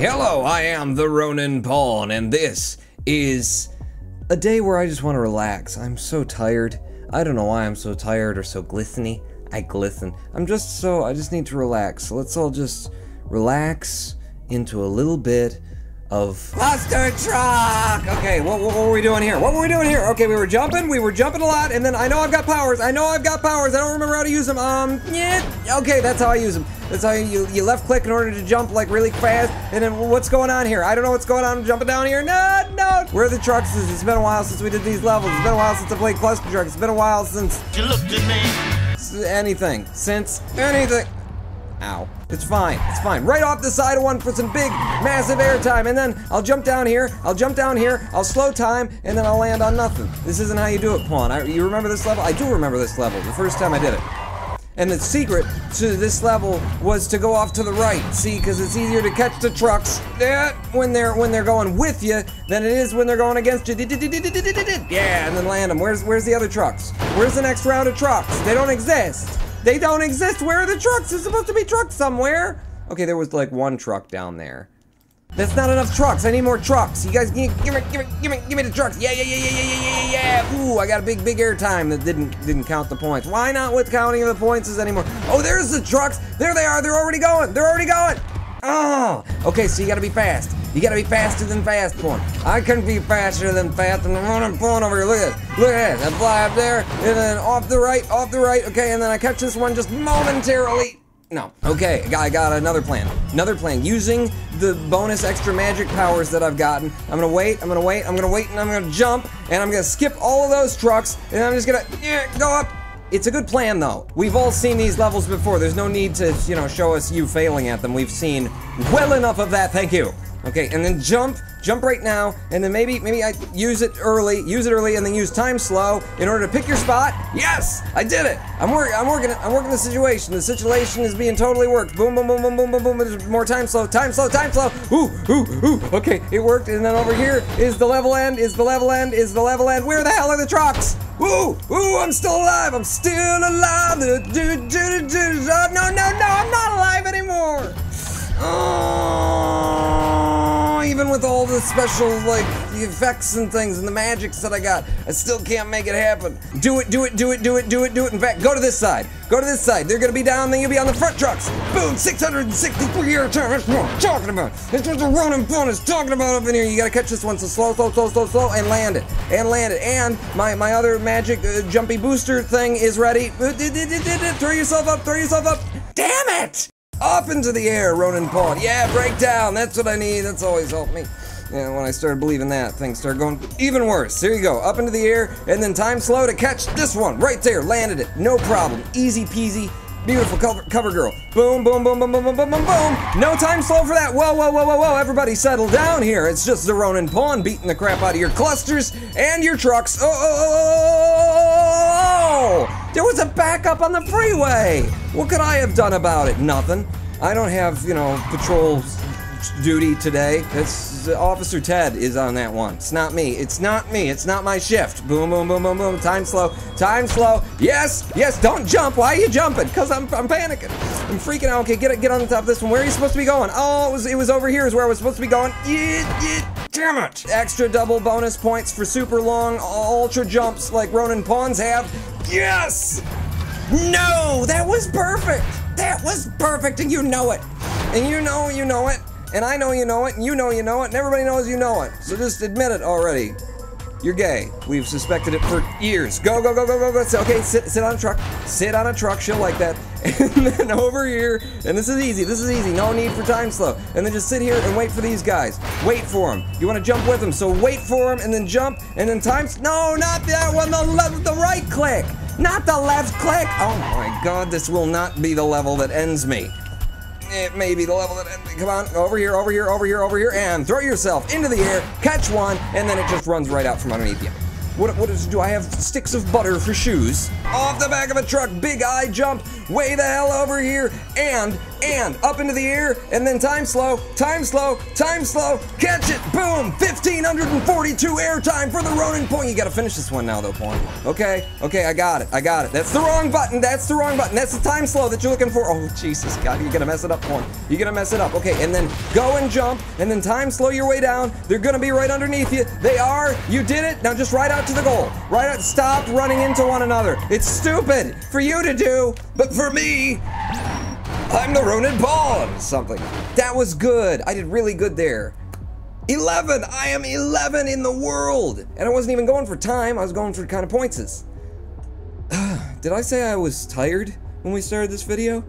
Hello, I am the Ronin Pawn, and this is a day where I just want to relax. I'm so tired. I don't know why I'm so tired or so glisteny. I glisten. I just need to relax. So let's all just relax into a little bit of Cluster Truck! Okay, what were we doing here? Okay, we were jumping a lot, and then I know I've got powers, I don't remember how to use them. Yeah, okay, that's how I use them. That's how you left click in order to jump like really fast, and then what's going on here? I don't know what's going on. I'm jumping down here. No! Where are the trucks? It's been a while since we did these levels. It's been a while since I played Cluster Truck. It's been a while since you looked at me. Since anything. Ow. It's fine. Right off the side of one for some big, massive airtime, and then I'll jump down here, I'll slow time, and then I'll land on nothing. This isn't how you do it, Pawn. You remember this level? I do remember this level, the first time I did it. And the secret to this level was to go off to the right, see, because it's easier to catch the trucks when they're going with you than it is when they're going against you. Yeah, and then land them. Where's the other trucks? Where's the next round of trucks? They don't exist. Where are the trucks? There's supposed to be trucks somewhere. Okay, there was like one truck down there. That's not enough trucks. I need more trucks. You guys, give me the trucks. Yeah. Ooh, I got a big airtime that didn't count the points. Why not with counting of the points is anymore? Oh, there's the trucks. There they are. They're already going. Oh, okay, so you gotta be fast. You gotta be faster than fast, Pawn. I couldn't be faster than fast. I'm running Pawn over here. Look at this. I fly up there, and then off the right. Okay, and then I catch this one just momentarily. No. Okay, I got another plan. Using the bonus extra magic powers that I've gotten. I'm gonna wait, and I'm gonna jump, and I'm gonna skip all of those trucks, and I'm just gonna go up. It's a good plan, though. We've all seen these levels before. There's no need to, show us you failing at them. We've seen well enough of that, thank you. Okay, and then jump right now, and then maybe I use it early, and then use time slow in order to pick your spot. Yes, I did it. I'm working the situation. The situation is being totally worked. Boom. There's more time slow. Ooh. Okay, it worked. And then over here is the level end. Is the level end? Where the hell are the trucks? Ooh. I'm still alive. No. I'm not alive anymore. Even with all the special, the effects and things and the magics that I got, I still can't make it happen. Do it. In fact, go to this side. They're gonna be down, then you'll be on the front trucks. Boom, 663 year turn. That's what I'm talking about. That's what the Ronin Pawn is talking about up in here. You gotta catch this one, so slow, and land it. And my other magic jumpy booster thing is ready. Throw yourself up. Damn it! Off into the air, Ronin Pawn. Yeah, break down. That's what I need. That's always helped me. And when I started believing that, things started going even worse. Here you go. Up into the air, and then time slow to catch this one. Right there. Landed it. No problem. Easy peasy. Beautiful cover girl. Boom. No time slow for that. Whoa. Everybody settle down here. It's just the Ronin Pawn beating the crap out of your clusters and your trucks. Oh. There was a backup on the freeway. What could I have done about it? Nothing. I don't have, patrol duty today. It's Officer Ted is on that one. It's not me. It's not my shift. Boom. Time slow. Yes. Don't jump. Why are you jumping? Because I'm panicking. I'm freaking out. Okay, get on the top of this one. Where are you supposed to be going? Oh, it was over here is where I was supposed to be going. Damn it! Extra double bonus points for super long ultra jumps like Ronin Pawns have. Yes. No, that was perfect. And you know it. And you know it. And I know you know it, and you know it, and everybody knows you know it. So just admit it already. You're gay. We've suspected it for years. Go. So, okay, sit on a truck. She'll like that. And then over here, and this is easy. No need for time slow. And then just sit here and wait for these guys. Wait for them. You want to jump with them, so wait for them, and then jump, and then no, not that one, the right click. Not the left click. Oh my God, this will not be the level that ends me. It may be the level that, come on, over here, and throw yourself into the air, catch one, and then it just runs right out from underneath you. Do I have sticks of butter for shoes? Off the back of a truck, big eye jump, way the hell over here, and up into the air, and then time slow, time slow, time slow, catch it, boom, 1,542 airtime for the Ronin Pawn. You gotta finish this one now though, Pawn. Okay, okay, I got it. That's the wrong button, that's the time slow that you're looking for. Oh, Jesus, God, you're gonna mess it up, Pawn. You're gonna mess it up, okay, and then go and jump, and then time slow your way down. They're gonna be right underneath you. They are, you did it. Now just right out to the goal, right out, stop running into one another. It's stupid for you to do, but for me, I'm the Ronin Pawn. Something. That was good. I did really good there. 11. I am 11 in the world. And I wasn't even going for time. I was going for kind of pointses. Did I say I was tired when we started this video?